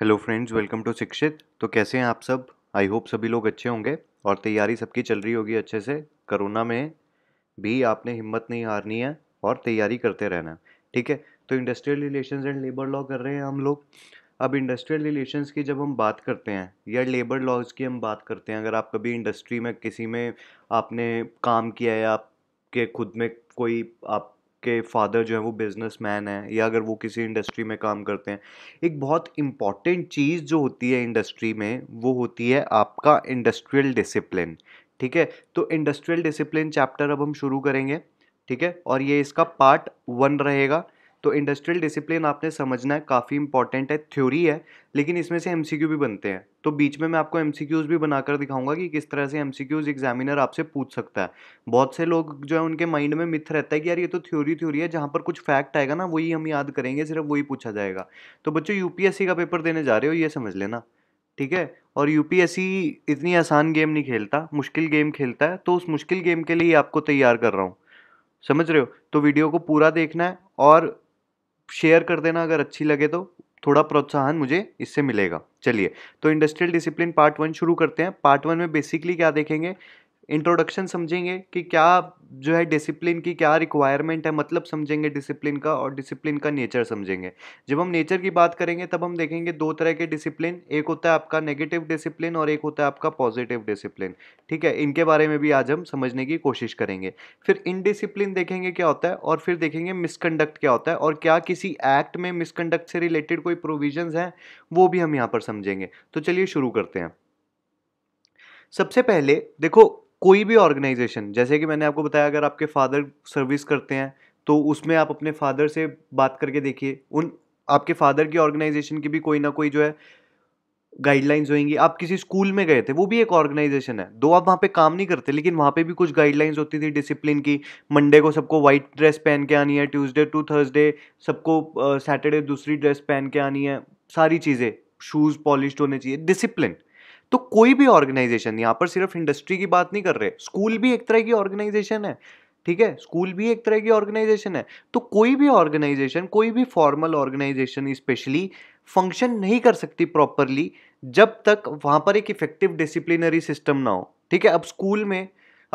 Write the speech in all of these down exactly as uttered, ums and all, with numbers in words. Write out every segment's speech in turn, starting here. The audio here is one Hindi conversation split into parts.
हेलो फ्रेंड्स, वेलकम टू शिक्षित। तो कैसे हैं आप सब? आई होप सभी लोग अच्छे होंगे और तैयारी सबकी चल रही होगी अच्छे से। कोरोना में भी आपने हिम्मत नहीं हारनी है और तैयारी करते रहना है, ठीक है। तो industrial relations and labour law कर रहे हैं हम लोग। अब इंडस्ट्रियल रिलेशंस की जब हम बात करते हैं या लेबर लॉज की हम बात करते हैं, अगर आप कभी इंडस्ट्री में किसी में आपने काम किया है, आपके खुद में कोई आप के फादर जो है वो बिजनेसमैन है या अगर वो किसी इंडस्ट्री में काम करते हैं, एक बहुत इम्पॉर्टेंट चीज़ जो होती है इंडस्ट्री में वो होती है आपका इंडस्ट्रियल डिसिप्लिन, ठीक है। तो इंडस्ट्रियल डिसिप्लिन चैप्टर अब हम शुरू करेंगे, ठीक है, और ये इसका पार्ट वन रहेगा। तो इंडस्ट्रियल डिसिप्लिन आपने समझना है, काफ़ी इंपॉर्टेंट है। थ्योरी है लेकिन इसमें से एम सी क्यू भी बनते हैं, तो बीच में मैं आपको एम सी क्यूज़ भी बनाकर दिखाऊंगा कि किस तरह से एम सी क्यूज़ एग्जामिनर आपसे पूछ सकता है। बहुत से लोग जो है उनके माइंड में मिथ रहता है कि यार ये तो थ्योरी थ्योरी है, जहाँ पर कुछ फैक्ट आएगा ना वही हम याद करेंगे, सिर्फ वही पूछा जाएगा। तो बच्चों यूपीएससी का पेपर देने जा रहे हो, ये समझ लेना, ठीक है। और यूपीएससी इतनी आसान गेम नहीं खेलता, मुश्किल गेम खेलता है, तो उस मुश्किल गेम के लिए आपको तैयार कर रहा हूँ, समझ रहे हो। तो वीडियो को पूरा देखना है और शेयर कर देना अगर अच्छी लगे तो, थोड़ा प्रोत्साहन मुझे इससे मिलेगा। चलिए, तो इंडस्ट्रियल डिसिप्लिन पार्ट वन शुरू करते हैं। पार्ट वन में बेसिकली क्या देखेंगे, इंट्रोडक्शन समझेंगे कि क्या जो है डिसिप्लिन की क्या रिक्वायरमेंट है, मतलब समझेंगे डिसिप्लिन का, और डिसिप्लिन का नेचर समझेंगे। जब हम नेचर की बात करेंगे तब हम देखेंगे दो तरह के डिसिप्लिन, एक होता है आपका नेगेटिव डिसिप्लिन और एक होता है आपका पॉजिटिव डिसिप्लिन, ठीक है। इनके बारे में भी आज हम समझने की कोशिश करेंगे। फिर इनडिसिप्लिन देखेंगे क्या होता है, और फिर देखेंगे मिसकंडक्ट क्या होता है, और क्या किसी एक्ट में मिसकंडक्ट से रिलेटेड कोई प्रोविजंस हैं वो भी हम यहाँ पर समझेंगे। तो चलिए शुरू करते हैं। सबसे पहले देखो, कोई भी ऑर्गेनाइजेशन, जैसे कि मैंने आपको बताया, अगर आपके फादर सर्विस करते हैं तो उसमें आप अपने फादर से बात करके देखिए, उन आपके फादर की ऑर्गेनाइजेशन की भी कोई ना कोई जो है गाइडलाइंस होंगी। आप किसी स्कूल में गए थे, वो भी एक ऑर्गेनाइजेशन है, दो आप वहाँ पे काम नहीं करते लेकिन वहाँ पे भी कुछ गाइडलाइंस होती थी डिसिप्लिन की। मंडे को सबको वाइट ड्रेस पहन के आनी है, ट्यूसडे टू थर्सडे सबको, सैटरडे दूसरी ड्रेस पहन के आनी है, सारी चीज़ें, शूज़ पॉलिश्ड होने चाहिए, डिसिप्लिन। तो कोई भी ऑर्गेनाइजेशन, यहाँ पर सिर्फ इंडस्ट्री की बात नहीं कर रहे, स्कूल भी एक तरह की ऑर्गेनाइजेशन है, ठीक है, स्कूल भी एक तरह की ऑर्गेनाइजेशन है। तो कोई भी ऑर्गेनाइजेशन, कोई भी फॉर्मल ऑर्गेनाइजेशन स्पेशली फंक्शन नहीं कर सकती प्रॉपरली जब तक वहाँ पर एक इफेक्टिव डिसिप्लिनरी सिस्टम ना हो, ठीक है। अब स्कूल में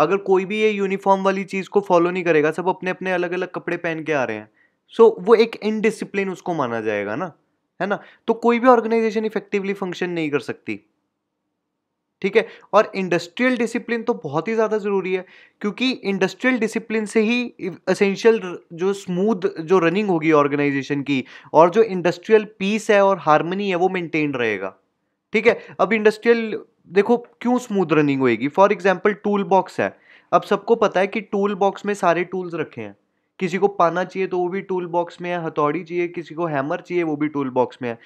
अगर कोई भी ये यूनिफॉर्म वाली चीज़ को फॉलो नहीं करेगा, सब अपने अपने अलग अलग कपड़े पहन के आ रहे हैं, सो वो एक इनडिसिप्लिन उसको माना जाएगा ना, है ना। तो कोई भी ऑर्गेनाइजेशन इफेक्टिवली फंक्शन नहीं कर सकती, ठीक है। और इंडस्ट्रियल डिसिप्लिन तो बहुत ही ज़्यादा ज़रूरी है, क्योंकि इंडस्ट्रियल डिसिप्लिन से ही एसेंशियल जो स्मूथ जो रनिंग होगी ऑर्गेनाइजेशन की और जो इंडस्ट्रियल पीस है और हार्मनी है वो मेंटेन रहेगा, ठीक है। अब इंडस्ट्रियल देखो क्यों स्मूथ रनिंग होएगी, फॉर एग्जांपल टूल बॉक्स है, अब सबको पता है कि टूल बॉक्स में सारे टूल्स रखे हैं, किसी को पाना चाहिए तो वो भी टूल बॉक्स में है, हथौड़ी चाहिए, किसी को हैमर चाहिए वो भी टूल बॉक्स में है।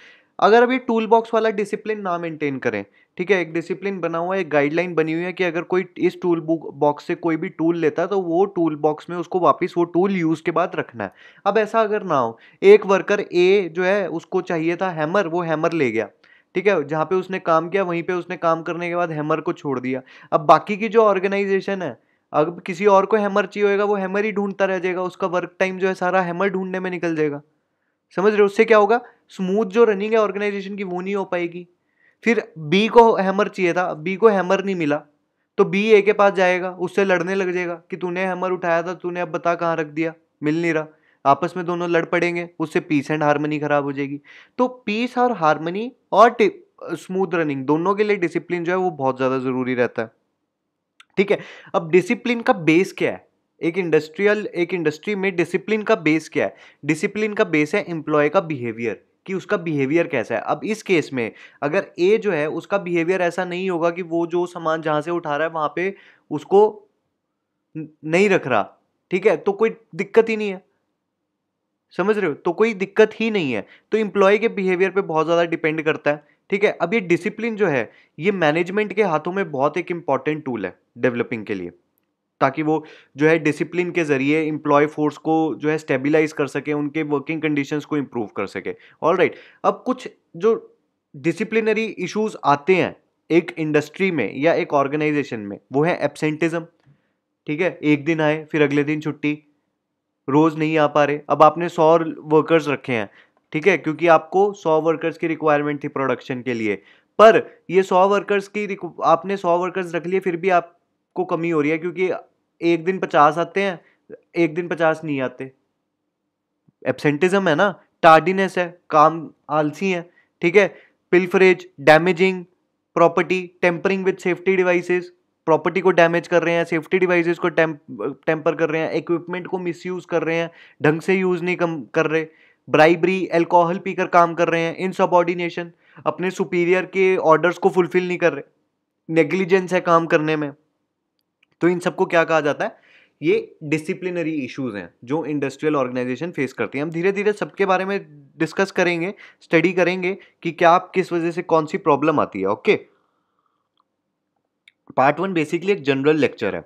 अगर अभी टूल बॉक्स वाला डिसिप्लिन ना मेंटेन करें, ठीक है, एक डिसिप्लिन बना हुआ है, एक गाइडलाइन बनी हुई है कि अगर कोई इस टूल बॉक्स से कोई भी टूल लेता है तो वो टूल बॉक्स में उसको वापस वो टूल यूज़ के बाद रखना है। अब ऐसा अगर ना हो, एक वर्कर ए जो है उसको चाहिए था हैमर, वो हैमर ले गया, ठीक है, जहाँ पे उसने काम किया वहीं पे उसने काम करने के बाद हैमर को छोड़ दिया। अब बाकी की जो ऑर्गेनाइजेशन है, अब किसी और को हैमर चाहिए होगा, वो हैमर ही ढूंढता रह जाएगा, उसका वर्क टाइम जो है सारा हैमर ढूंढने में निकल जाएगा, समझ रहे हो। उससे क्या होगा, स्मूथ जो रनिंग है ऑर्गेनाइजेशन की वो नहीं हो पाएगी। फिर बी को हैमर चाहिए था, बी को हैमर नहीं मिला, तो बी ए के पास जाएगा, उससे लड़ने लग जाएगा कि तूने हैमर उठाया था, तूने अब बता कहाँ रख दिया, मिल नहीं रहा, आपस में दोनों लड़ पड़ेंगे, उससे पीस एंड हार्मनी खराब हो जाएगी। तो पीस और हार्मनी और स्मूथ रनिंग दोनों के लिए डिसिप्लिन जो है वो बहुत ज़्यादा ज़रूरी रहता है, ठीक है। अब डिसिप्लिन का बेस क्या है, एक इंडस्ट्रियल एक इंडस्ट्री में डिसिप्लिन का बेस क्या है, डिसिप्लिन का बेस है एम्प्लॉय का बिहेवियर, कि उसका बिहेवियर कैसा है। अब इस केस में अगर ए जो है उसका बिहेवियर ऐसा नहीं होगा कि वो जो सामान जहाँ से उठा रहा है वहाँ पे उसको नहीं रख रहा, ठीक है, तो कोई दिक्कत ही नहीं है, समझ रहे हो, तो कोई दिक्कत ही नहीं है। तो एम्प्लॉय के बिहेवियर पे बहुत ज़्यादा डिपेंड करता है, ठीक है। अब ये डिसिप्लिन जो है ये मैनेजमेंट के हाथों में बहुत एक इंपॉर्टेंट टूल है डेवलपिंग के लिए, ताकि वो जो है डिसिप्लिन के ज़रिए एम्प्लॉय फोर्स को जो है स्टेबलाइज कर सके, उनके वर्किंग कंडीशंस को इम्प्रूव कर सके। ऑलराइट, अब कुछ जो डिसिप्लिनरी इश्यूज आते हैं एक इंडस्ट्री में या एक ऑर्गेनाइजेशन में वो है एब्सेंटिज्म, ठीक है, एक दिन आए फिर अगले दिन छुट्टी, रोज़ नहीं आ पा रहे। अब आपने सौ वर्कर्स रखे हैं, ठीक है, क्योंकि आपको सौ वर्कर्स की रिक्वायरमेंट थी प्रोडक्शन के लिए, पर ये सौ वर्कर्स की आपने सौ वर्कर्स रख लिए फिर भी आपको कमी हो रही है, क्योंकि एक दिन पचास आते हैं, एक दिन पचास नहीं आते। एब्सेंटिज्म है ना, टार्डीनेस है, काम आलसी है, ठीक है, pilferage, damaging property, tampering with safety devices, property को डैमेज कर रहे हैं, सेफ्टी डिवाइसेस को टेम्पर कर रहे हैं, इक्विपमेंट को मिसयूज कर रहे हैं, ढंग से यूज़ नहीं कम कर रहे, ब्राइबरी, अल्कोहल पीकर काम कर रहे हैं, इनसबॉर्डिनेशन, अपने सुपीरियर के ऑर्डर्स को फुलफिल नहीं कर रहे, नेग्लिजेंस है काम करने में। तो इन सबको क्या कहा जाता है, ये डिसिप्लिनरी इश्यूज हैं जो इंडस्ट्रियल ऑर्गेनाइजेशन फेस करती है। हम धीरे धीरे सबके बारे में डिस्कस करेंगे, स्टडी करेंगे कि क्या आप किस वजह से कौन सी प्रॉब्लम आती है। ओके, पार्ट वन बेसिकली एक जनरल लेक्चर है।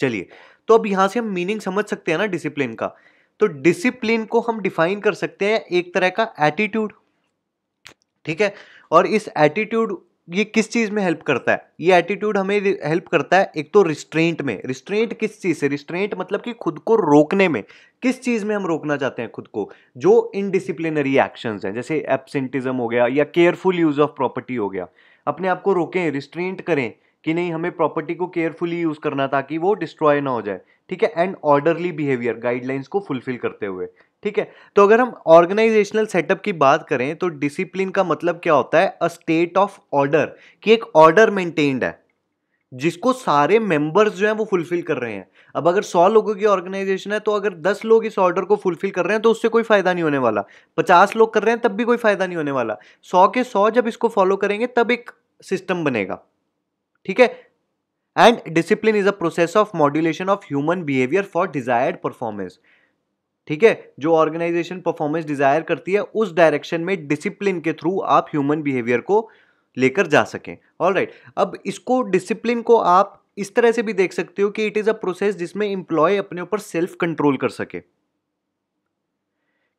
चलिए, तो अब यहाँ से हम मीनिंग समझ सकते हैं ना डिसिप्लिन का। तो डिसिप्लिन को हम डिफाइन कर सकते हैं एक तरह का एटीट्यूड, ठीक है, और इस एटीट्यूड ये किस चीज़ में हेल्प करता है, ये एटीट्यूड हमें हेल्प करता है एक तो रिस्ट्रेंट में। रिस्ट्रेंट किस चीज़ से, रिस्ट्रेंट मतलब कि खुद को रोकने में, किस चीज़ में हम रोकना चाहते हैं खुद को, जो इनडिसिप्लिनरी एक्शंस हैं, जैसे एब्सेंटिज्म हो गया या केयरफुल यूज़ ऑफ प्रॉपर्टी हो गया। अपने आप को रोकें, रिस्ट्रेंट करें कि नहीं, हमें प्रॉपर्टी को केयरफुली यूज़ करना ताकि वो डिस्ट्रॉय ना हो जाए, ठीक है, एंड ऑर्डरली बिहेवियर, गाइडलाइंस को फुलफिल करते हुए, ठीक है। तो अगर हम ऑर्गेनाइजेशनल सेटअप की बात करें तो डिसिप्लिन का मतलब क्या होता है, अ स्टेट ऑफ ऑर्डर, कि एक ऑर्डर मेंटेन्ड है जिसको सारे मेंबर्स जो हैं वो फुलफिल कर रहे हैं। अब अगर सौ लोगों की ऑर्गेनाइजेशन है तो अगर दस लोग इस ऑर्डर को फुलफिल कर रहे हैं तो उससे कोई फायदा नहीं होने वाला, पचास लोग कर रहे हैं तब भी कोई फायदा नहीं होने वाला, सौ के सौ जब इसको फॉलो करेंगे तब एक सिस्टम बनेगा, ठीक है। And discipline is a process of modulation of human behaviour for desired performance, ठीक है, जो ऑर्गेनाइजेशन परफॉर्मेंस डिजायर करती है उस डायरेक्शन में डिसिप्लिन के थ्रू आप ह्यूमन बिहेवियर को लेकर जा सकें। ऑलराइट, अब इसको, डिसिप्लिन को आप इस तरह से भी देख सकते हो कि इट इज़ अ प्रोसेस जिसमें एम्प्लॉय अपने ऊपर सेल्फ कंट्रोल कर सके,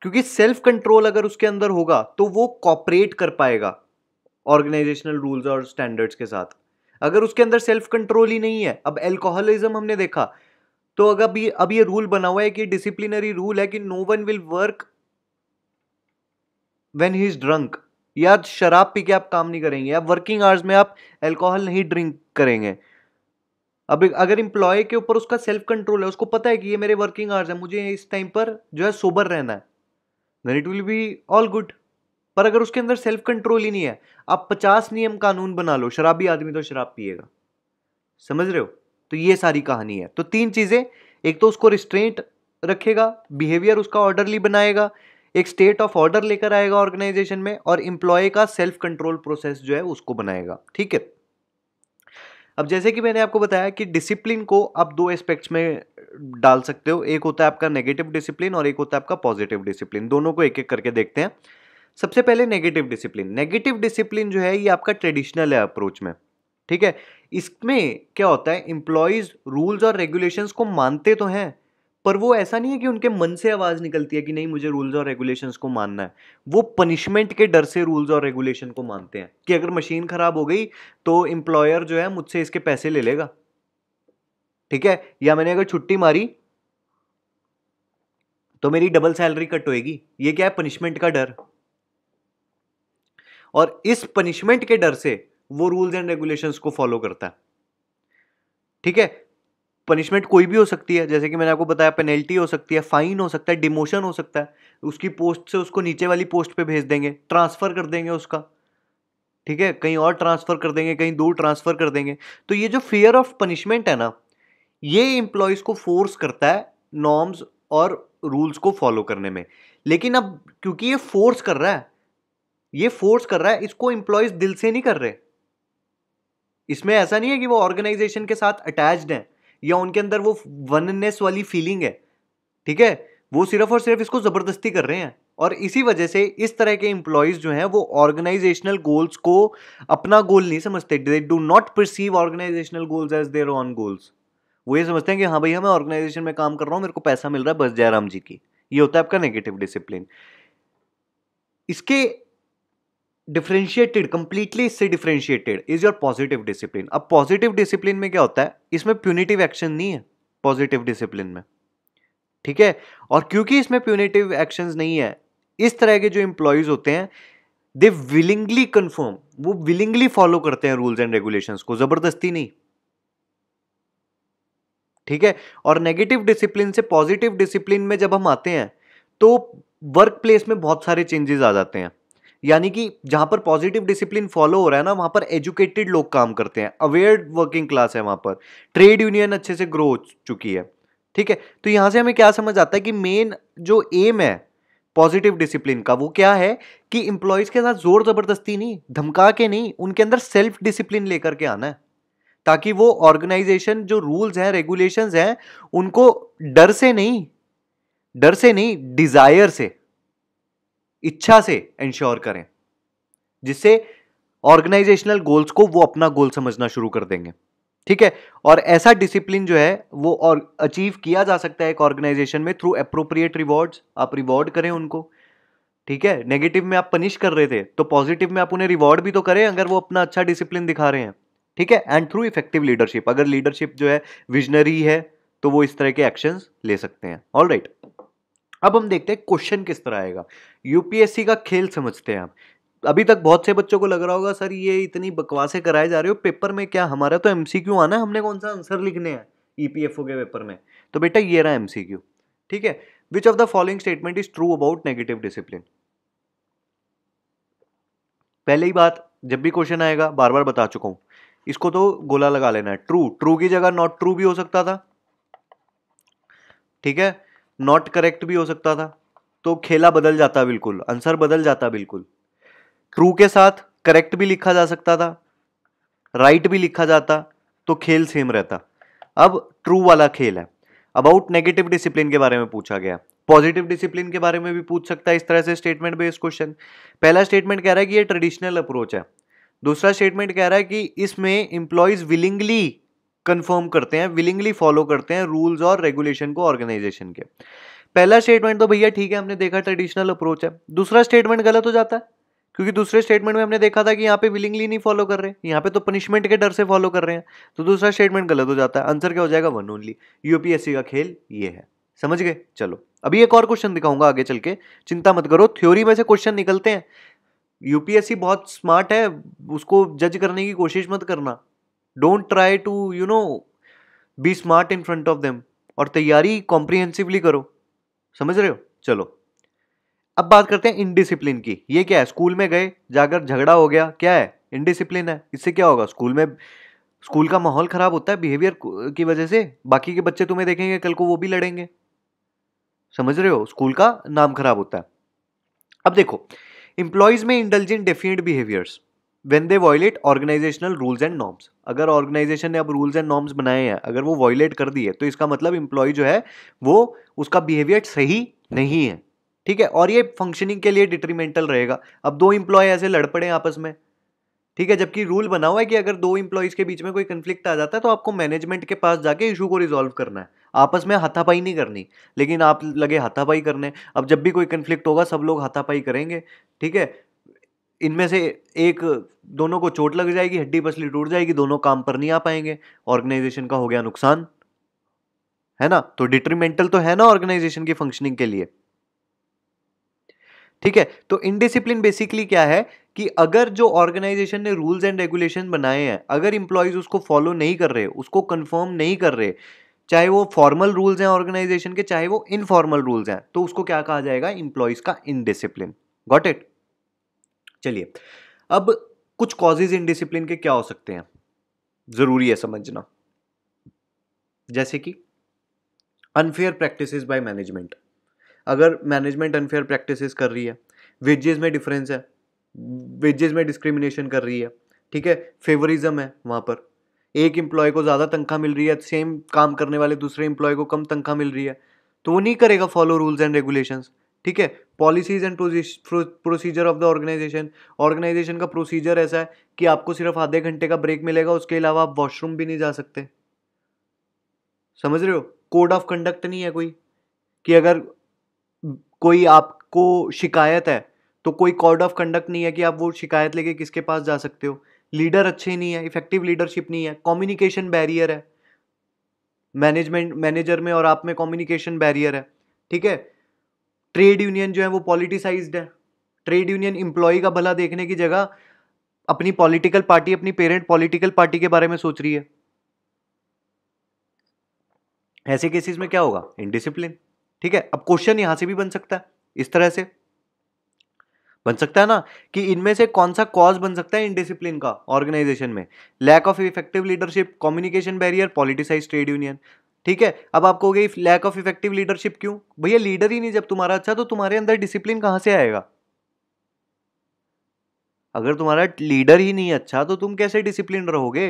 क्योंकि सेल्फ कंट्रोल अगर उसके अंदर होगा तो वो कॉपरेट कर पाएगा ऑर्गेनाइजेशनल रूल्स और स्टैंडर्ड्स के साथ। अगर उसके अंदर सेल्फ कंट्रोल ही नहीं है, अब एल्कोहलिज्म हमने देखा, तो अगर भी अब ये रूल बना हुआ है कि डिसिप्लिनरी रूल है कि no one will work when he is drunk, या शराब पी के आप काम नहीं करेंगे, या वर्किंग आवर्स में आप अल्कोहल नहीं ड्रिंक करेंगे। अब अगर एम्प्लॉय के ऊपर उसका सेल्फ कंट्रोल है, उसको पता है कि ये मेरे वर्किंग आवर्स है, मुझे इस टाइम पर जो है सोबर रहना है, then it will be all good. पर अगर उसके अंदर सेल्फ कंट्रोल ही नहीं है, आप पचास नियम कानून बना लो, शराबी आदमी तो शराब पिएगा, समझ रहे हो। तो ये सारी कहानी है। तो तीन चीज़ें, एक तो उसको रिस्ट्रेंट रखेगा, बिहेवियर उसका ऑर्डरली बनाएगा, एक स्टेट ऑफ ऑर्डर लेकर आएगा ऑर्गेनाइजेशन में, और एम्प्लॉय का सेल्फ कंट्रोल प्रोसेस जो है उसको बनाएगा, ठीक है। अब जैसे कि मैंने आपको बताया कि डिसिप्लिन को आप दो एस्पेक्ट्स में डाल सकते हो, एक होता है आपका नेगेटिव डिसिप्लिन और एक होता है आपका पॉजिटिव डिसिप्लिन। दोनों को एक एक करके देखते हैं। सबसे पहले नेगेटिव डिसिप्लिन। नेगेटिव डिसिप्लिन जो है ये आपका ट्रेडिशनल है अप्रोच में, ठीक है। इसमें क्या होता है, एम्प्लॉयज़ रूल्स और रेगुलेशंस को मानते तो हैं, पर वो ऐसा नहीं है कि उनके मन से आवाज़ निकलती है कि नहीं मुझे रूल्स और रेगुलेशंस को मानना है। वो पनिशमेंट के डर से रूल्स और रेगुलेशन को मानते हैं कि अगर मशीन ख़राब हो गई तो एम्प्लॉयर जो है मुझसे इसके पैसे ले लेगा, ठीक है, या मैंने अगर छुट्टी मारी तो मेरी डबल सैलरी कट होएगी। ये क्या है, पनिशमेंट का डर। और इस पनिशमेंट के डर से वो रूल्स एंड रेगुलेशंस को फॉलो करता है, ठीक है। पनिशमेंट कोई भी हो सकती है, जैसे कि मैंने आपको बताया, पेनल्टी हो सकती है, फाइन हो सकता है, डिमोशन हो सकता है, उसकी पोस्ट से उसको नीचे वाली पोस्ट पे भेज देंगे, ट्रांसफ़र कर देंगे उसका, ठीक है, कहीं और ट्रांसफ़र कर देंगे, कहीं दूर ट्रांसफ़र कर देंगे। तो ये जो फियर ऑफ पनिशमेंट है ना, ये एम्प्लॉयज़ को फोर्स करता है नॉर्म्स और रूल्स को फॉलो करने में। लेकिन अब क्योंकि ये फोर्स कर रहा है, ये फोर्स कर रहा है, इसको एम्प्लॉयज़ दिल से नहीं कर रहे। इसमें ऐसा नहीं है कि वो ऑर्गेनाइजेशन के साथ अटैच्ड हैं या उनके अंदर वो वननेस वाली फीलिंग है, ठीक है, वो सिर्फ और सिर्फ इसको ज़बरदस्ती कर रहे हैं। और इसी वजह से इस तरह के एम्प्लॉयज़ जो हैं वो ऑर्गेनाइजेशनल गोल्स को अपना गोल नहीं समझते। They do not perceive organisational goals as their own goals. वो ये समझते हैं कि हाँ भैया मैं ऑर्गेनाइजेशन में काम कर रहा हूँ, मेरे को पैसा मिल रहा है, बस जयराम जी की। ये होता है आपका नेगेटिव डिसिप्लिन। इसके डिफरेंशिएटेड, कंप्लीटली इससे differentiated is your positive discipline. अब पॉजिटिव डिसिप्लिन में क्या होता है, इसमें प्यूनिटिव एक्शन नहीं है पॉजिटिव डिसिप्लिन में, ठीक है। और क्योंकि इसमें प्यूनिटिव एक्शंस नहीं है, इस तरह के जो एम्प्लॉयज़ होते हैं दे विलिंगली कन्फर्म, वो विलिंगली फॉलो करते हैं रूल्स एंड रेगुलेशंस को, ज़बरदस्ती नहीं, ठीक है। और नेगेटिव डिसिप्लिन से पॉजिटिव डिसिप्लिन में जब हम आते हैं तो वर्क प्लेस में बहुत सारे चेंजेस आ जाते हैं। यानी कि जहाँ पर पॉजिटिव डिसिप्लिन फॉलो हो रहा है ना, वहाँ पर एजुकेटेड लोग काम करते हैं, अवेयर वर्किंग क्लास है, वहाँ पर ट्रेड यूनियन अच्छे से ग्रो हो चुकी है, ठीक है। तो यहाँ से हमें क्या समझ आता है कि मेन जो एम है पॉजिटिव डिसिप्लिन का वो क्या है कि एम्प्लॉयज़ के साथ जोर ज़बरदस्ती नहीं, धमका के नहीं, उनके अंदर सेल्फ डिसिप्लिन लेकर के आना है, ताकि वो ऑर्गेनाइजेशन जो रूल्स हैं रेगुलेशंस हैं उनको डर से नहीं, डर से नहीं डिज़ायर से, इच्छा से इंश्योर करें, जिससे ऑर्गेनाइजेशनल गोल्स को वो अपना गोल समझना शुरू कर देंगे, ठीक है। और ऐसा डिसिप्लिन जो है वो और अचीव किया जा सकता है एक ऑर्गेनाइजेशन में थ्रू एप्रोप्रिएट रिवॉर्ड्स। आप रिवॉर्ड करें उनको, ठीक है। नेगेटिव में आप पनिश कर रहे थे तो पॉजिटिव में आप उन्हें रिवॉर्ड भी तो करें अगर वो अपना अच्छा डिसिप्लिन दिखा रहे हैं, ठीक है। एंड थ्रू इफेक्टिव लीडरशिप, अगर लीडरशिप जो है विजनरी है तो वो इस तरह के एक्शंस ले सकते हैं। ऑल राइट, अब हम देखते हैं क्वेश्चन किस तरह आएगा, यूपीएससी का खेल समझते हैं। आप अभी तक बहुत से बच्चों को लग रहा होगा सर ये इतनी बकवासें कराए जा रहे हो, पेपर में क्या, हमारा तो एमसीक्यू आना है, हमने कौन सा आंसर लिखने हैं ईपीएफओ के पेपर में। तो बेटा ये रहा एमसीक्यू, ठीक है। Which of the following statement is true about negative discipline. पहली बात, जब भी क्वेश्चन आएगा बार बार बता चुका हूँ, इसको तो गोला लगा लेना है। ट्रू, ट्रू की जगह नॉट ट्रू भी हो सकता था, ठीक है, नॉट करेक्ट भी हो सकता था, तो खेला बदल जाता, बिल्कुल आंसर बदल जाता, बिल्कुल। ट्रू के साथ करेक्ट भी लिखा जा सकता था, राइट right भी लिखा जाता, तो खेल सेम रहता। अब ट्रू वाला खेल है। अबाउट नेगेटिव डिसिप्लिन के बारे में पूछा गया, पॉजिटिव डिसिप्लिन के बारे में भी पूछ सकता है इस तरह से स्टेटमेंट बेस्ड क्वेश्चन। पहला स्टेटमेंट कह रहा है कि ये ट्रेडिशनल अप्रोच है। दूसरा स्टेटमेंट कह रहा है कि इसमें एम्प्लॉयज़ विलिंगली कंफर्म करते हैं, विलिंगली फॉलो करते हैं रूल्स और रेगुलेशन को ऑर्गेनाइजेशन के। पहला स्टेटमेंट तो भैया ठीक है, हमने देखा ट्रेडिशनल अप्रोच है। दूसरा स्टेटमेंट गलत हो जाता है क्योंकि दूसरे स्टेटमेंट में हमने देखा था कि यहाँ पे विलिंगली नहीं फॉलो कर रहे, यहाँ पे तो पनिशमेंट के डर से फॉलो कर रहे हैं, तो दूसरा स्टेटमेंट गलत हो जाता है। आंसर क्या हो जाएगा, वन ओनली। यूपीएससी का खेल ये है, समझ गए। चलो अभी एक और क्वेश्चन दिखाऊंगा आगे चल के, चिंता मत करो, थ्योरी में से क्वेश्चन निकलते हैं। यूपीएससी बहुत स्मार्ट है, उसको जज करने की कोशिश मत करना। Don't try to you know be smart in front of them, और तैयारी कॉम्प्रिहेंसिवली करो, समझ रहे हो। चलो अब बात करते हैं इनडिसिप्लिन की। ये क्या है, स्कूल में गए, जाकर झगड़ा हो गया, क्या है, इनडिसिप्लिन है। इससे क्या होगा, स्कूल में स्कूल का माहौल खराब होता है बिहेवियर की वजह से, बाकी के बच्चे तुम्हें देखेंगे, कल को वो भी लड़ेंगे, समझ रहे हो, स्कूल का नाम खराब होता है। अब देखो, एम्प्लॉयज़ में indulge in definite behaviours when they violate organisational rules and norms. अगर ऑर्गेनाइजेशन ने अब रूल्स एंड नॉर्म्स बनाए हैं, अगर वो वॉयलेट कर दिए तो इसका मतलब एम्प्लॉय जो है वो, उसका बिहेवियर सही नहीं है, ठीक है। और ये फंक्शनिंग के लिए डिट्रीमेंटल रहेगा। अब दो एम्प्लॉय ऐसे लड़ पड़े आपस में, ठीक है, जबकि रूल बना हुआ है कि अगर दो एम्प्लॉयज़ के बीच में कोई कन्फ्लिक्ट आ जाता है तो आपको मैनेजमेंट के पास जाके इशू को रिजॉल्व करना है, आपस में हाथापाई नहीं करनी, लेकिन आप लगे हाथापाई करने। अब जब भी कोई कन्फ्लिक्ट होगा सब लोग हाथापाई करेंगे, ठीक है, इनमें से एक दोनों को चोट लग जाएगी, हड्डी पसली टूट जाएगी, दोनों काम पर नहीं आ पाएंगे, ऑर्गेनाइजेशन का हो गया नुकसान, है ना। तो डिट्रीमेंटल तो है ना ऑर्गेनाइजेशन की फंक्शनिंग के लिए, ठीक है। तो इनडिसिप्लिन बेसिकली क्या है कि अगर जो ऑर्गेनाइजेशन ने रूल्स एंड रेगुलेशन बनाए हैं, अगर एम्प्लॉयज उसको फॉलो नहीं कर रहे, उसको कंफर्म नहीं कर रहे, चाहे वो फॉर्मल रूल्स हैं ऑर्गेनाइजेशन के, चाहे वो इनफॉर्मल रूल्स हैं, तो उसको क्या कहा जाएगा, एम्प्लॉयज का इनडिसिप्लिन। Got it. चलिए अब कुछ कॉजेज इनडिसिप्लिन के क्या हो सकते हैं, जरूरी है समझना, जैसे कि अनफेयर प्रैक्टिसेस बाय मैनेजमेंट। अगर मैनेजमेंट अनफेयर प्रैक्टिसेस कर रही है, वेजेस में डिफरेंस है, वेजेस में डिस्क्रिमिनेशन कर रही है, ठीक है, फेवरिज्म है, वहाँ पर एक एम्प्लॉय को ज़्यादा तनख्वाह मिल रही है, सेम काम करने वाले दूसरे एम्प्लॉय को कम तनख्वाह मिल रही है, तो वो नहीं करेगा फॉलो रूल्स एंड रेगुलेशंस, ठीक है। Policies and procedure of the organisation, organisation का प्रोसीजर ऐसा है कि आपको सिर्फ आधे घंटे का ब्रेक मिलेगा, उसके अलावा आप वॉशरूम भी नहीं जा सकते, समझ रहे हो। कोड ऑफ कंडक्ट नहीं है कोई, कि अगर कोई आपको शिकायत है तो कोई कोड ऑफ कंडक्ट नहीं है कि आप वो शिकायत लेके किसके पास जा सकते हो। लीडर अच्छे नहीं है, इफेक्टिव लीडरशिप नहीं है, कम्युनिकेशन बैरियर है मैनेजमेंट, मैनेजर में और आप में कम्युनिकेशन बैरियर है, ठीक है। ट्रेड यूनियन जो है वो पॉलिटिसाइज्ड है। ट्रेड यूनियन एम्प्लॉई का भला देखने की जगह अपनी पॉलिटिकल पार्टी, अपनी पेरेंट पॉलिटिकल पार्टी के बारे में सोच रही है। ऐसे केसेस में क्या होगा? इनडिसिप्लिन। ठीक है, अब क्वेश्चन यहां से भी बन सकता है, इस तरह से बन सकता है ना कि इनमें से कौन सा कॉज बन सकता है इनडिसिप्लिन का ऑर्गेनाइजेशन में? Lack of effective leadership, communication barrier, politicise trade union. ठीक है, अब आप कहोगे लैक ऑफ इफेक्टिव लीडरशिप क्यों? भैया लीडर ही नहीं जब तुम्हारा अच्छा, तो तुम्हारे अंदर डिसिप्लिन कहां से आएगा? अगर तुम्हारा लीडर ही नहीं अच्छा तो तुम कैसे डिसिप्लिन रहोगे?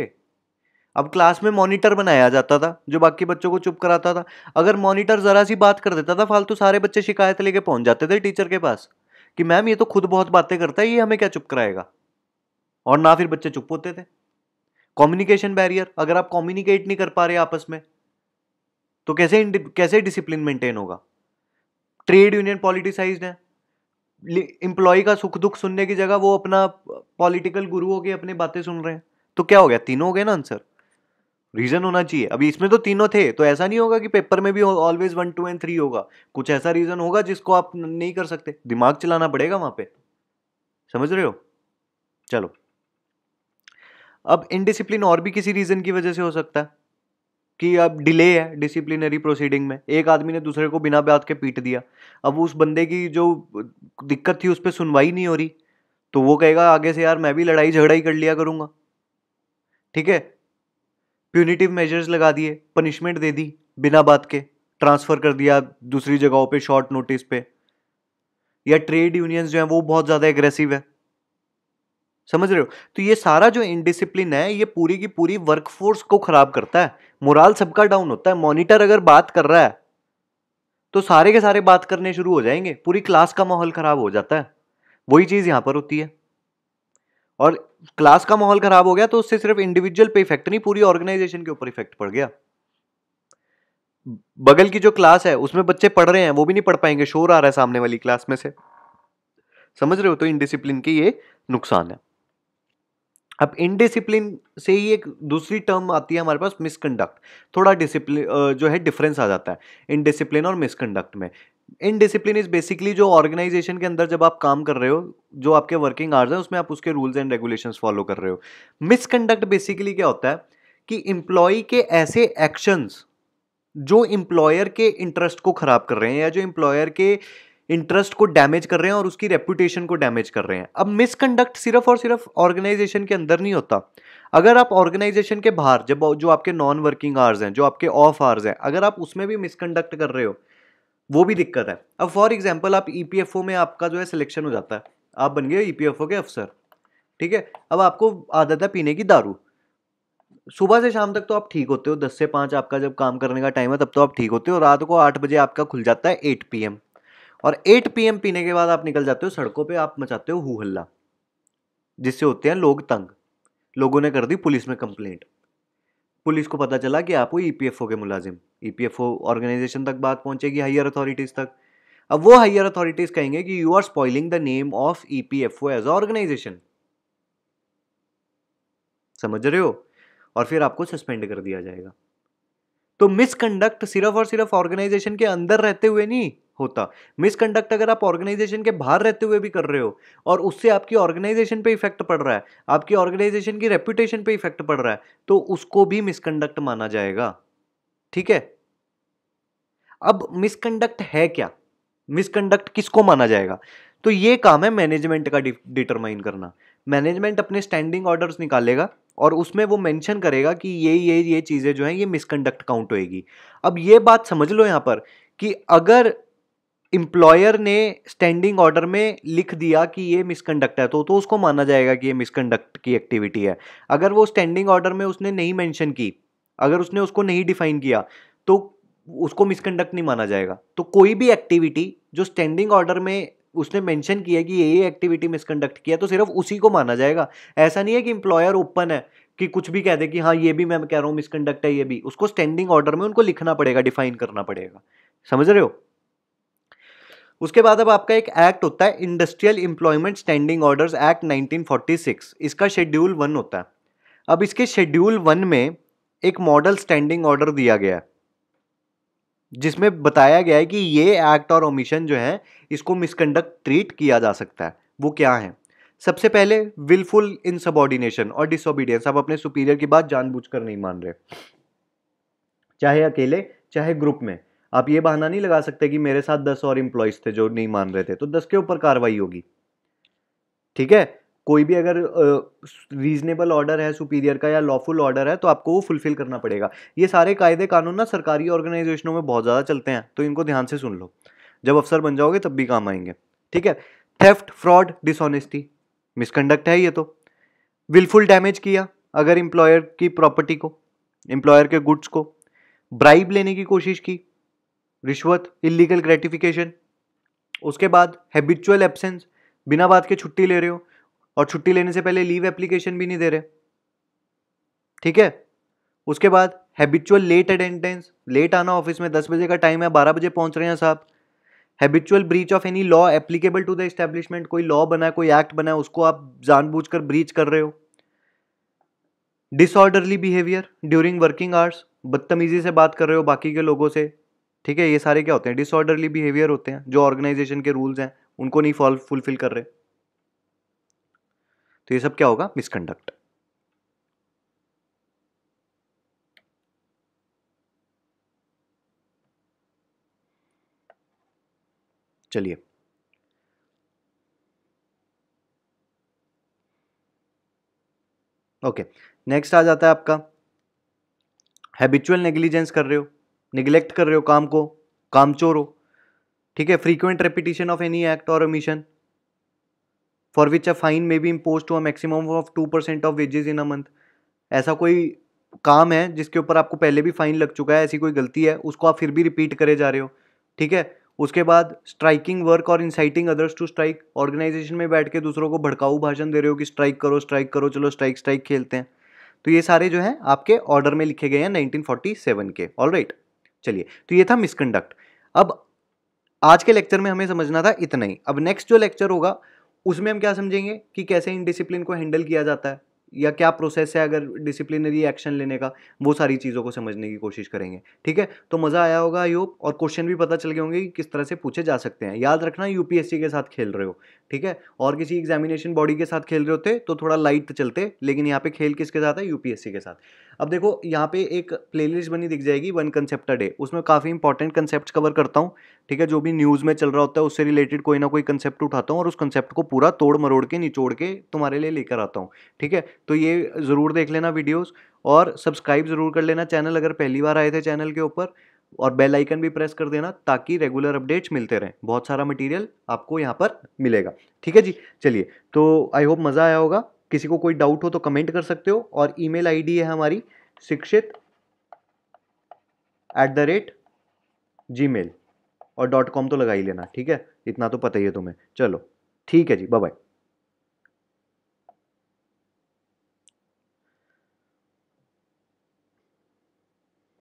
अब क्लास में मॉनिटर बनाया जाता था जो बाकी बच्चों को चुप कराता था। अगर मॉनिटर जरा सी बात कर देता था फालतू, सारे बच्चे शिकायत लेके पहुंच जाते थे टीचर के पास कि मैम ये तो खुद बहुत बातें करता है, ये हमें क्या चुप कराएगा? और ना फिर बच्चे चुप होते थे। कम्युनिकेशन बैरियर, अगर आप कम्युनिकेट नहीं कर पा रहे आपस में तो कैसे कैसे डिसिप्लिन मेंटेन होगा? ट्रेड यूनियन पॉलिटिसाइज्ड है, एम्प्लॉय का सुख दुख सुनने की जगह वो अपना पॉलिटिकल गुरु होके अपनी बातें सुन रहे हैं। तो क्या हो गया? तीनों हो गए ना आंसर। रीजन होना चाहिए। अभी इसमें तो तीनों थे, तो ऐसा नहीं होगा कि पेपर में भी always one two and three होगा। कुछ ऐसा रीजन होगा जिसको आप नहीं कर सकते, दिमाग चलाना पड़ेगा वहां पे। समझ रहे हो? चलो, अब इनडिसिप्लिन और भी किसी रीजन की वजह से हो सकता है कि अब डिले है डिसिप्लिनरी प्रोसीडिंग में। एक आदमी ने दूसरे को बिना बात के पीट दिया, अब उस बंदे की जो दिक्कत थी उस पर सुनवाई नहीं हो रही, तो वो कहेगा आगे से यार मैं भी लड़ाई झगड़ा ही कर लिया करूंगा। ठीक है, प्यूनिटिव मेजर्स लगा दिए, पनिशमेंट दे दी बिना बात के, ट्रांसफर कर दिया दूसरी जगहों पे शॉर्ट नोटिस पे, या ट्रेड यूनियंस जो हैं वो बहुत ज़्यादा एग्रेसिव है। समझ रहे हो? तो ये सारा जो इनडिसिप्लिन है ये पूरी की पूरी वर्कफोर्स को खराब करता है, मोराल सबका डाउन होता है। मॉनिटर अगर बात कर रहा है तो सारे के सारे बात करने शुरू हो जाएंगे, पूरी क्लास का माहौल खराब हो जाता है। वही चीज़ यहाँ पर होती है, और क्लास का माहौल खराब हो गया तो उससे सिर्फ इंडिविजुअल पे इफेक्ट नहीं, पूरी ऑर्गेनाइजेशन के ऊपर इफेक्ट पड़ गया। बगल की जो क्लास है उसमें बच्चे पढ़ रहे हैं, वो भी नहीं पढ़ पाएंगे, शोर आ रहा है सामने वाली क्लास में से। समझ रहे हो? तो इनडिसिप्लिन के ये नुकसान है। अब इनडिसिप्लिन से ही एक दूसरी टर्म आती है हमारे पास, मिसकंडक्ट। थोड़ा डिसिप्लिन जो है डिफरेंस आ जाता है इनडिसिप्लिन और मिसकंडक्ट में। इनडिसिप्लिन इज बेसिकली जो ऑर्गेनाइजेशन के अंदर जब आप काम कर रहे हो, जो आपके वर्किंग आवर्स हैं उसमें आप उसके रूल्स एंड रेगुलेशंस फॉलो कर रहे हो। मिसकंडक्ट बेसिकली क्या होता है कि एम्प्लॉय के ऐसे एक्शंस जो एम्प्लॉयर के इंटरेस्ट को खराब कर रहे हैं या जो एम्प्लॉयर के इंटरेस्ट को डैमेज कर रहे हैं और उसकी रेपुटेशन को डैमेज कर रहे हैं। अब मिसकंडक्ट सिर्फ और सिर्फ ऑर्गेनाइजेशन के अंदर नहीं होता। अगर आप ऑर्गेनाइजेशन के बाहर, जब जो आपके नॉन वर्किंग आवर्स हैं, जो आपके ऑफ आवर्स हैं, अगर आप उसमें भी मिसकंडक्ट कर रहे हो वो भी दिक्कत है। अब फॉर एग्जांपल आप ईपीएफओ में आपका जो है सिलेक्शन हो जाता है, आप बन गए ईपीएफओ के अफसर। ठीक है, अब आपको आदत है पीने की दारू। सुबह से शाम तक तो आप ठीक होते हो, दस से पाँच आपका जब काम करने का टाइम है तब तो आप ठीक होते हो। रात को आठ बजे आपका खुल जाता है एट पी एम, और एट पी एम पीने के बाद आप निकल जाते हो सड़कों पे, आप मचाते हो हू हल्ला, जिससे होते हैं लोग तंग। लोगों ने कर दी पुलिस में कंप्लेंट, पुलिस को पता चला कि आप वो ईपीएफओ के मुलाजिम। ईपीएफओ ऑर्गेनाइजेशन तक बात पहुंचेगी, हायर अथॉरिटीज़ तक। अब वो हायर अथॉरिटीज़ कहेंगे कि you are spoiling the name of EPFO as organisation. समझ रहे हो? और फिर आपको सस्पेंड कर दिया जाएगा। तो मिसकंडक्ट सिर्फ और सिर्फ ऑर्गेनाइजेशन के अंदर रहते हुए नहीं होता। मिसकंडक्ट अगर आप ऑर्गेनाइजेशन के बाहर रहते हुए भी कर रहे हो और उससे आपकी ऑर्गेनाइजेशन पे इफेक्ट पड़ रहा है, आपकी ऑर्गेनाइजेशन की रेपुटेशन पे इफेक्ट पड़ रहा है, तो उसको भी मिसकंडक्ट माना जाएगा। ठीक है, अब मिसकंडक्ट है क्या? मिसकंडक्ट किसको माना जाएगा? तो ये काम है मैनेजमेंट का डिटरमाइन करना। मैनेजमेंट अपने स्टैंडिंग ऑर्डर्स निकालेगा और उसमें वो मेंशन करेगा कि ये ये ये चीज़ें जो हैं ये मिसकंडक्ट काउंट होएगी। अब ये बात समझ लो यहाँ पर कि अगर एम्प्लॉयर ने स्टैंडिंग ऑर्डर में लिख दिया कि ये मिसकंडक्ट है तो तो उसको माना जाएगा कि ये मिसकंडक्ट की एक्टिविटी है। अगर वो स्टैंडिंग ऑर्डर में उसने नहीं मेंशन की, अगर उसने उसको नहीं डिफाइन किया, तो उसको मिसकंडक्ट नहीं माना जाएगा। तो कोई भी एक्टिविटी जो स्टैंडिंग ऑर्डर में उसने मेंशन किया कि ये एक्टिविटी मिसकंडक्ट किया, तो सिर्फ उसी को माना जाएगा। ऐसा नहीं है कि एम्प्लॉयर ओपन है कि कुछ भी कह दे कि हाँ ये भी मैं कह रहा हूँ मिसकंडक्ट है, ये भी। उसको स्टैंडिंग ऑर्डर में उनको लिखना पड़ेगा, डिफाइन करना पड़ेगा। समझ रहे हो? उसके बाद अब आपका एक एक्ट होता है industrial employment standing orders act nineteen forty six, इसका शेड्यूल वन होता है। अब इसके शेड्यूल वन में एक मॉडल स्टैंडिंग ऑर्डर दिया गया है। जिसमें बताया गया है कि ये एक्ट और ओमिशन जो है इसको मिसकंडक्ट ट्रीट किया जा सकता है। वो क्या है? सबसे पहले विलफुल इनसबॉर्डिनेशन और डिसोबीडियंस, आप अपने सुपीरियर की बात जानबूझकर नहीं मान रहे, चाहे अकेले चाहे ग्रुप में। आप ये बहाना नहीं लगा सकते कि मेरे साथ दस और एम्प्लॉयज थे जो नहीं मान रहे थे, तो दस के ऊपर कार्रवाई होगी। ठीक है, कोई भी अगर रीजनेबल uh, ऑर्डर है सुपीरियर का या लॉफुल ऑर्डर है तो आपको वो फुलफिल करना पड़ेगा। ये सारे कायदे कानून ना सरकारी ऑर्गेनाइजेशनों में बहुत ज़्यादा चलते हैं, तो इनको ध्यान से सुन लो, जब अफसर बन जाओगे तब भी काम आएंगे। ठीक है, थेफ्ट, फ्रॉड, डिसऑनेस्टी मिसकंडक्ट है ये तो। विलफुल डैमेज किया अगर एम्प्लॉयर की प्रॉपर्टी को, एम्प्लॉयर के गुड्स को। ब्राइब लेने की कोशिश की, रिश्वत, इलीगल ग्रेटिफिकेशन। उसके बाद हैबिचुअल एब्सेंस, बिना बात के छुट्टी ले रहे हो और छुट्टी लेने से पहले लीव एप्लीकेशन भी नहीं दे रहे। ठीक है, उसके बाद हैबिचुअल लेट अटेंडेंस, लेट आना, ऑफिस में दस बजे का टाइम है बारह बजे पहुंच रहे हैं साहब। Habitual breach of any law applicable to the establishment, कोई लॉ बना है कोई एक्ट बना है उसको आप जानबूझकर ब्रीच कर रहे हो। Disorderly behaviour during working hours, बदतमीजी से बात कर रहे हो बाकी के लोगों से। ठीक है, ये सारे क्या होते हैं? डिसऑर्डरली बिहेवियर होते हैं, जो ऑर्गेनाइजेशन के रूल्स हैं उनको नहीं फॉल फुलफिल कर रहे, तो ये सब क्या होगा? मिसकंडक्ट। चलिए, ओके, नेक्स्ट आ जाता है आपका हैबिचुअल नेग्लिजेंस, कर रहे हो, निगलेक्ट कर रहे हो काम को, कामचोर हो। ठीक है, frequent repetition of any act और omission for which a fine may be impose to a maximum of two percent of wages in a month. ऐसा कोई काम है जिसके ऊपर आपको पहले भी फाइन लग चुका है, ऐसी कोई गलती है उसको आप फिर भी रिपीट करे जा रहे हो। ठीक है, उसके बाद स्ट्राइकिंग वर्क और inciting others to strike, organisation में बैठ के दूसरों को भड़काऊ भाषण दे रहे हो कि स्ट्राइक करो स्ट्राइक करो, चलो स्ट्राइक स्ट्राइक खेलते हैं। तो ये सारे जो हैं आपके ऑर्डर में लिखे गए हैं नाइनटीन फोर्टी सेवन के। ऑलराइट, चलिए, तो ये था मिसकंडक्ट। अब आज के लेक्चर में हमें समझना था इतना ही। अब नेक्स्ट जो लेक्चर होगा उसमें हम क्या समझेंगे कि कैसे इंडिसिप्लिन को हैंडल किया जाता है या क्या प्रोसेस है अगर डिसिप्लिनरी एक्शन लेने का, वो सारी चीज़ों को समझने की कोशिश करेंगे। ठीक है, तो मज़ा आया होगा आई होप, और क्वेश्चन भी पता चल गए होंगे कि किस तरह से पूछे जा सकते हैं। याद रखना, यूपीएससी के साथ खेल रहे हो, ठीक है, और किसी एग्जामिनेशन बॉडी के साथ खेल रहे होते तो थोड़ा लाइट चलते, लेकिन यहाँ पे खेल किसके साथ है? यूपीएससी के साथ। अब देखो, यहाँ पे एक प्लेलिस्ट बनी दिख जाएगी वन कंसेप्ट अ डे, उसमें काफ़ी इंपॉर्टेंट कंसेप्ट कवर करता हूँ। ठीक है, जो भी न्यूज़ में चल रहा होता है उससे रिलेटेड कोई ना कोई कंसेप्ट उठाता हूँ और उस कंसेप्ट को पूरा तोड़ मरोड़ के निचोड़ के तुम्हारे लिए लेकर आता हूँ। ठीक है, तो ये ज़रूर देख लेना वीडियोस, और सब्सक्राइब ज़रूर कर लेना चैनल अगर पहली बार आए थे चैनल के ऊपर, और बेल आइकन भी प्रेस कर देना ताकि रेगुलर अपडेट्स मिलते रहें। बहुत सारा मटेरियल आपको यहाँ पर मिलेगा। ठीक है जी, चलिए, तो आई होप मज़ा आया होगा। किसी को कोई डाउट हो तो कमेंट कर सकते हो, और ईमेल आईडी है हमारी Shikshit at the rate G mail और डॉट कॉम तो लगा ही लेना। ठीक है, इतना तो पता ही है तुम्हें। चलो ठीक है जी, बाय बाय।